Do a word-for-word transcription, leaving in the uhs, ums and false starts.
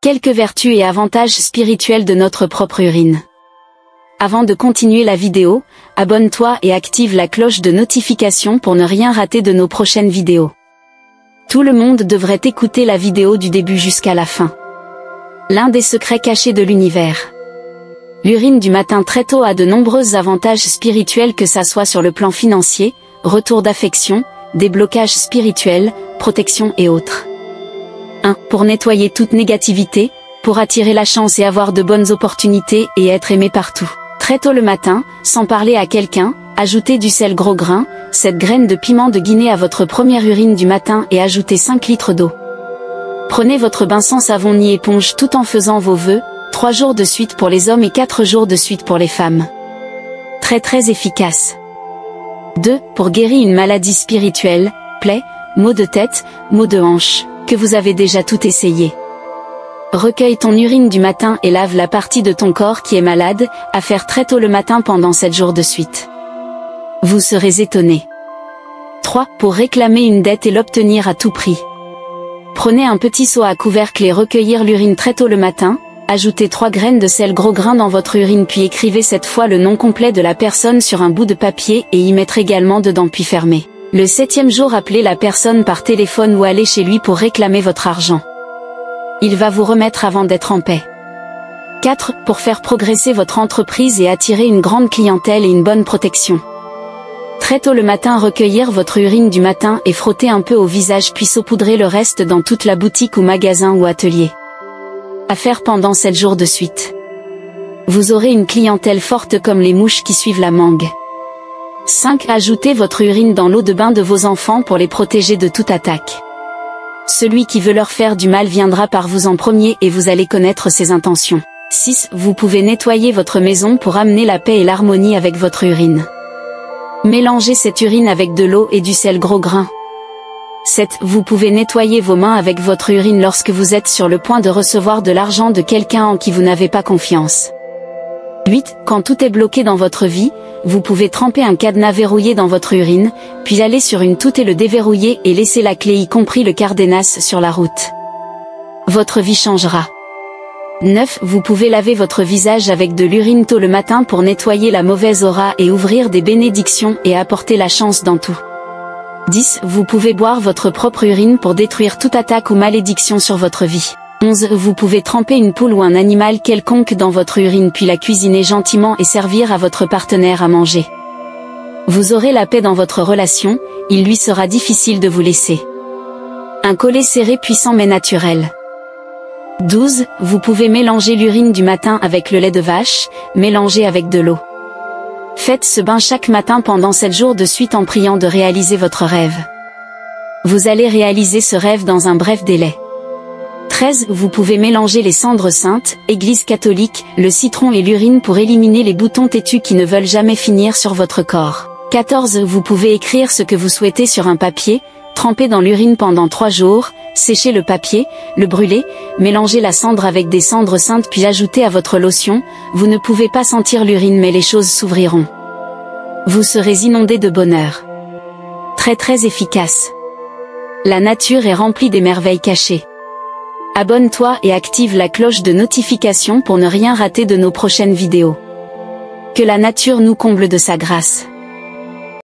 Quelques vertus et avantages spirituels de notre propre urine. Avant de continuer la vidéo, abonne-toi et active la cloche de notification pour ne rien rater de nos prochaines vidéos. Tout le monde devrait écouter la vidéo du début jusqu'à la fin. L'un des secrets cachés de l'univers. L'urine du matin très tôt a de nombreux avantages spirituels, que ça soit sur le plan financier, retour d'affection, déblocage spirituel, protection et autres. un Pour nettoyer toute négativité, pour attirer la chance et avoir de bonnes opportunités et être aimé partout. Très tôt le matin, sans parler à quelqu'un, ajoutez du sel gros grain, cette graine de piment de Guinée à votre première urine du matin et ajoutez cinq litres d'eau. Prenez votre bain sans savon ni éponge tout en faisant vos vœux, trois jours de suite pour les hommes et quatre jours de suite pour les femmes. Très très efficace. deux Pour guérir une maladie spirituelle, plaie, maux de tête, maux de hanche, que vous avez déjà tout essayé. Recueille ton urine du matin et lave la partie de ton corps qui est malade, à faire très tôt le matin pendant sept jours de suite. Vous serez étonné. trois Pour réclamer une dette et l'obtenir à tout prix. Prenez un petit seau à couvercle et recueillir l'urine très tôt le matin, ajoutez trois graines de sel gros grain dans votre urine puis écrivez cette fois le nom complet de la personne sur un bout de papier et y mettre également dedans puis fermez. Le septième jour, appelez la personne par téléphone ou allez chez lui pour réclamer votre argent. Il va vous remettre avant d'être en paix. quatre Pour faire progresser votre entreprise et attirer une grande clientèle et une bonne protection. Très tôt le matin, recueillir votre urine du matin et frotter un peu au visage puis saupoudrer le reste dans toute la boutique ou magasin ou atelier. À faire pendant sept jours de suite. Vous aurez une clientèle forte comme les mouches qui suivent la mangue. cinq Ajoutez votre urine dans l'eau de bain de vos enfants pour les protéger de toute attaque. Celui qui veut leur faire du mal viendra par vous en premier et vous allez connaître ses intentions. six Vous pouvez nettoyer votre maison pour amener la paix et l'harmonie avec votre urine. Mélangez cette urine avec de l'eau et du sel gros grain. sept Vous pouvez nettoyer vos mains avec votre urine lorsque vous êtes sur le point de recevoir de l'argent de quelqu'un en qui vous n'avez pas confiance. huit Quand tout est bloqué dans votre vie, vous pouvez tremper un cadenas verrouillé dans votre urine, puis aller sur une toute et le déverrouiller et laisser la clé, y compris le cardénas, sur la route. Votre vie changera. neuf Vous pouvez laver votre visage avec de l'urine tôt le matin pour nettoyer la mauvaise aura et ouvrir des bénédictions et apporter la chance dans tout. dix Vous pouvez boire votre propre urine pour détruire toute attaque ou malédiction sur votre vie. onze Vous pouvez tremper une poule ou un animal quelconque dans votre urine puis la cuisiner gentiment et servir à votre partenaire à manger. Vous aurez la paix dans votre relation, il lui sera difficile de vous laisser. Un collet serré puissant mais naturel. douze Vous pouvez mélanger l'urine du matin avec le lait de vache, mélanger avec de l'eau. Faites ce bain chaque matin pendant sept jours de suite en priant de réaliser votre rêve. Vous allez réaliser ce rêve dans un bref délai. treize Vous pouvez mélanger les cendres saintes, église catholique, le citron et l'urine pour éliminer les boutons têtus qui ne veulent jamais finir sur votre corps. quatorze Vous pouvez écrire ce que vous souhaitez sur un papier, tremper dans l'urine pendant trois jours, sécher le papier, le brûler, mélanger la cendre avec des cendres saintes puis ajouter à votre lotion, vous ne pouvez pas sentir l'urine mais les choses s'ouvriront. Vous serez inondé de bonheur. Très très efficace. La nature est remplie des merveilles cachées. Abonne-toi et active la cloche de notification pour ne rien rater de nos prochaines vidéos. Que la nature nous comble de sa grâce.